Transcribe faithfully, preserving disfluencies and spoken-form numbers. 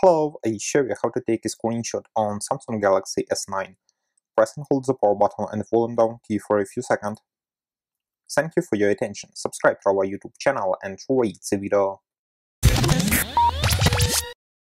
Hello, I show you how to take a screenshot on Samsung Galaxy S nine. Press and hold the power button and volume down key for a few seconds. Thank you for your attention. Subscribe to our YouTube channel and rate the video.